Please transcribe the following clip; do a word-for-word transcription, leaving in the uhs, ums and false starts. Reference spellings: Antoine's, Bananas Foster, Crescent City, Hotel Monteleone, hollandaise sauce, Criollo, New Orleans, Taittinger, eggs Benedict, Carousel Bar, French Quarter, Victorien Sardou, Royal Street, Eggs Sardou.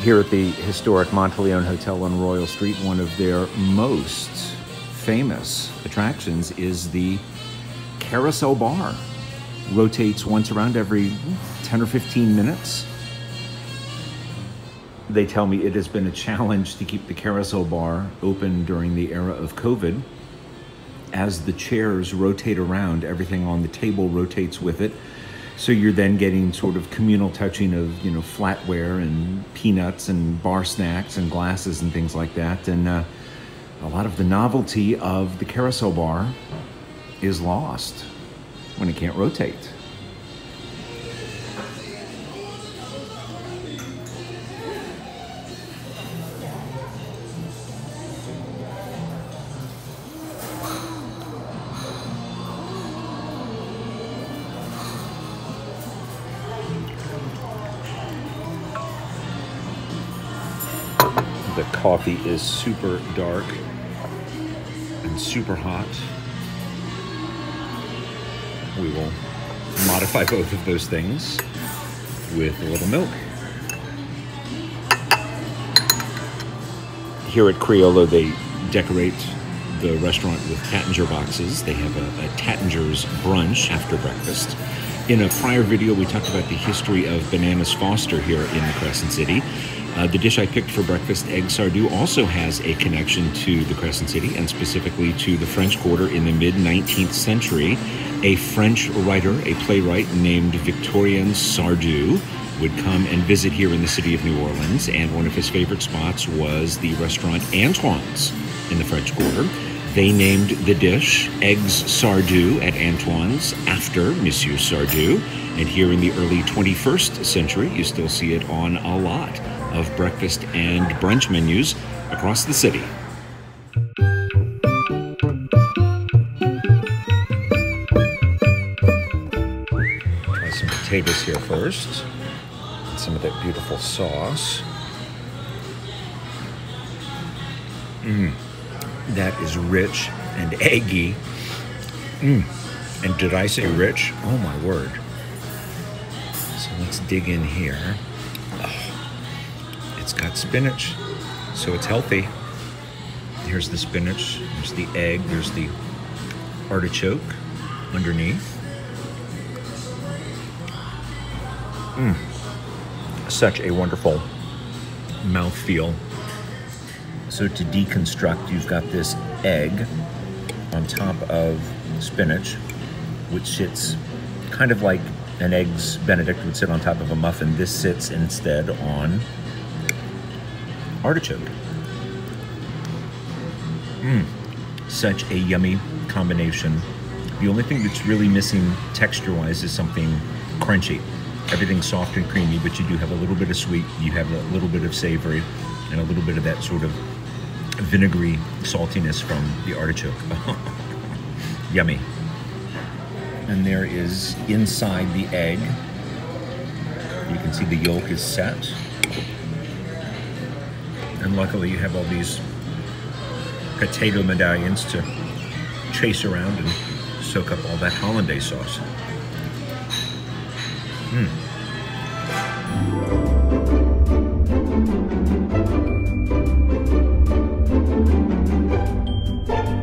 Here at the historic Monteleone Hotel on Royal Street, one of their most famous attractions is the Carousel Bar. Rotates once around every ten or fifteen minutes. They tell me it has been a challenge to keep the Carousel Bar open during the era of COVID. As the chairs rotate around, everything on the table rotates with it. So you're then getting sort of communal touching of, you know, flatware and peanuts and bar snacks and glasses and things like that. And uh, a lot of the novelty of the Carousel Bar is lost when it can't rotate. The coffee is super dark and super hot. We will modify both of those things with a little milk. Here at Criollo, they decorate the restaurant with Taittinger boxes. They have a, a Taittinger's brunch after breakfast. In a prior video, we talked about the history of Bananas Foster here in the Crescent City. Uh, the dish I picked for breakfast, Eggs Sardou, also has a connection to the Crescent City and specifically to the French Quarter in the mid nineteenth century. A French writer, a playwright named Victorien Sardou, would come and visit here in the city of New Orleans, and one of his favorite spots was the restaurant Antoine's in the French Quarter. They named the dish Eggs Sardou at Antoine's after Monsieur Sardou, and here in the early twenty-first century, you still see it on a lot of breakfast and brunch menus across the city. Try some potatoes here first, and some of that beautiful sauce. Mmm. That is rich and eggy. Mm. And did I say rich? Oh my word. So let's dig in here. Oh, it's got spinach, so it's healthy. Here's the spinach, there's the egg, there's the artichoke underneath. Mm. Such a wonderful mouthfeel. So to deconstruct, you've got this egg on top of spinach, which sits kind of like an eggs Benedict would sit on top of a muffin. This sits instead on artichoke. Mmm, such a yummy combination. The only thing that's really missing texture-wise is something crunchy. Everything's soft and creamy, but you do have a little bit of sweet, you have a little bit of savory, and a little bit of that sort of vinegary saltiness from the artichoke. Yummy. And there is inside the egg, you can see the yolk is set. And luckily you have all these potato medallions to chase around and soak up all that hollandaise sauce. Mm. Thank you.